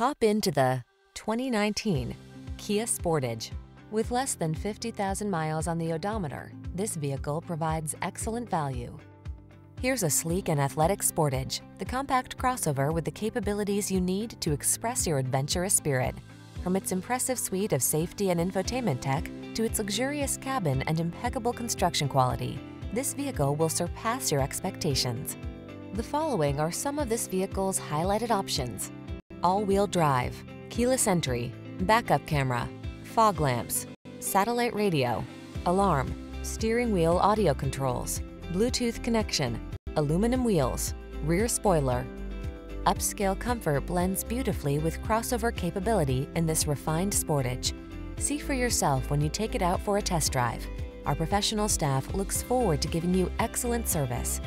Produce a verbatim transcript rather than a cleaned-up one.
Hop into the twenty nineteen Kia Sportage. With less than fifty thousand miles on the odometer, this vehicle provides excellent value. Here's a sleek and athletic Sportage, the compact crossover with the capabilities you need to express your adventurous spirit. From its impressive suite of safety and infotainment tech to its luxurious cabin and impeccable construction quality, this vehicle will surpass your expectations. The following are some of this vehicle's highlighted options: all-wheel drive, keyless entry, backup camera, fog lamps, satellite radio, alarm, steering wheel audio controls, Bluetooth connection, aluminum wheels, rear spoiler. Upscale comfort blends beautifully with crossover capability in this refined Sportage. See for yourself when you take it out for a test drive. Our professional staff looks forward to giving you excellent service.